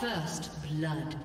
First blood.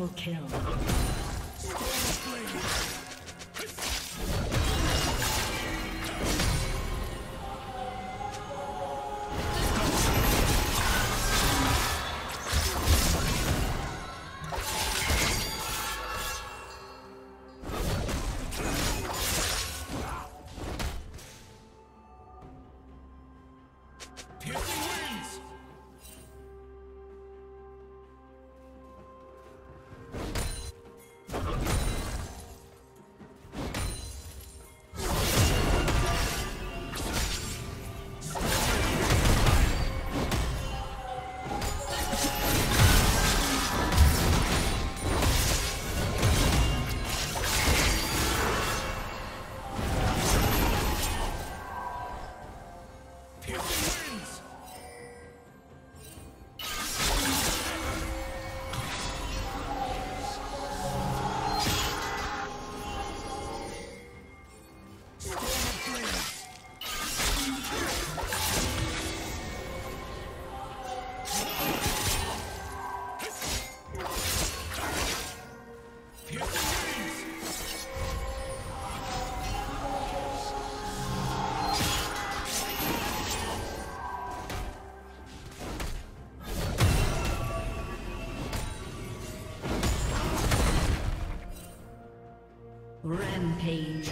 Triple kill. Rampage.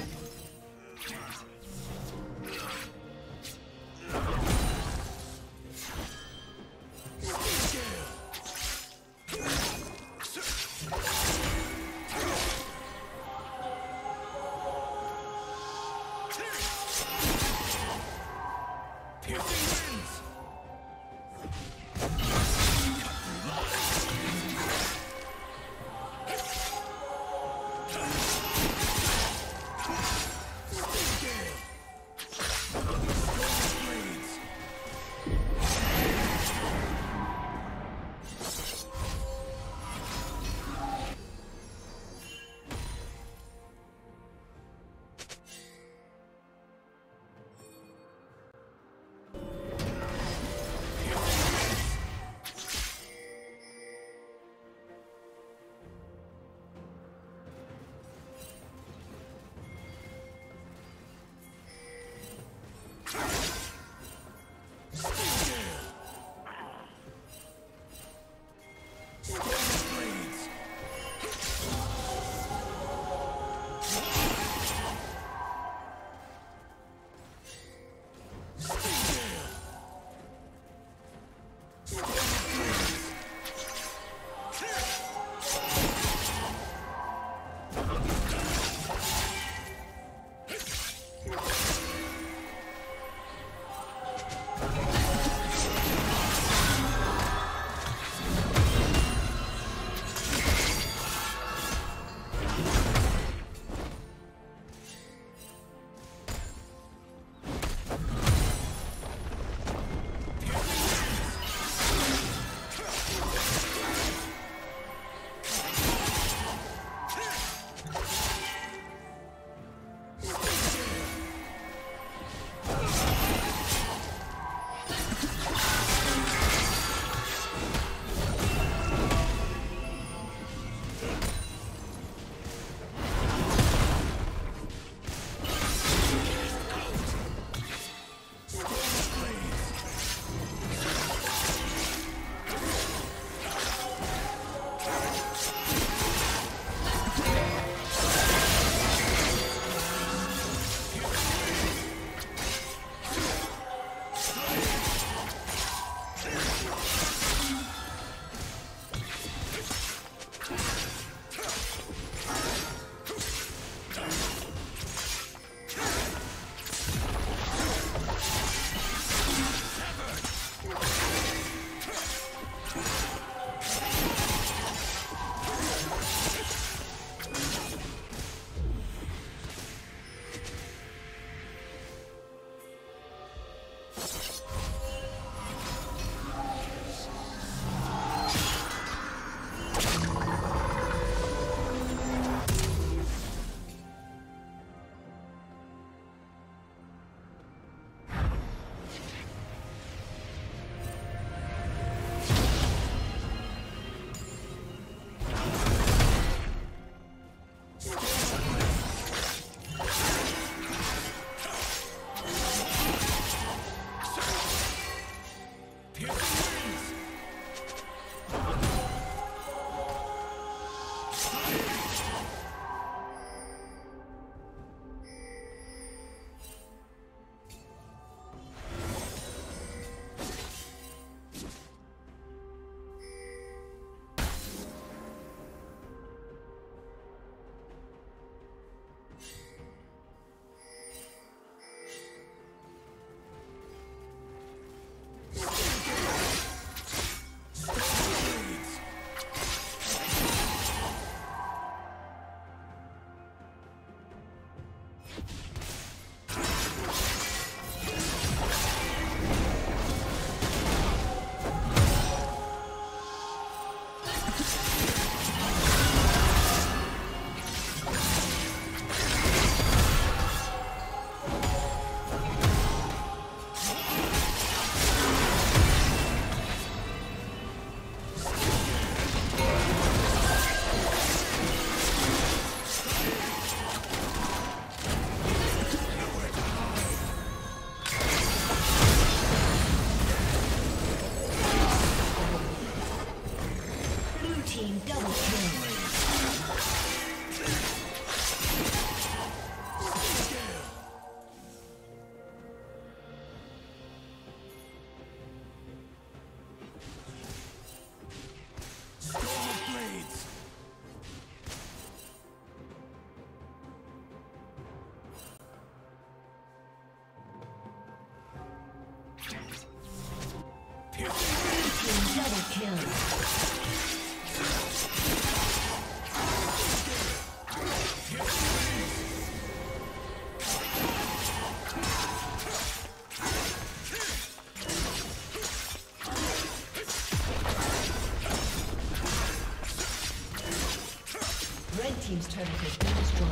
Team's turret has been destroyed.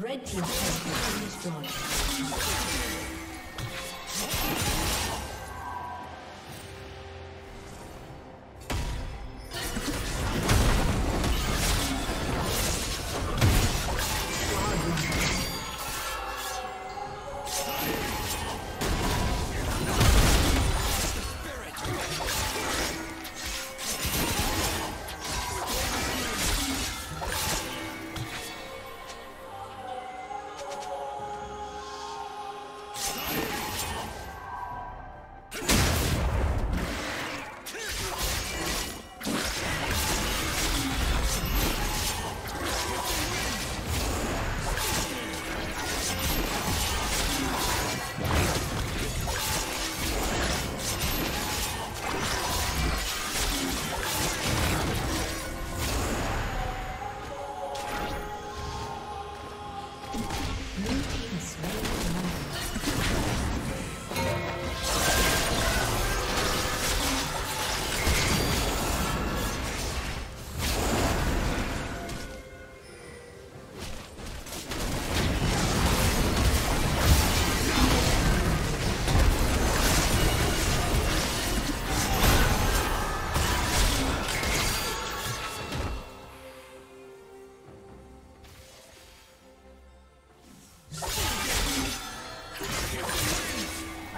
Red team's turret has been destroyed.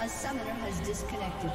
A summoner has disconnected.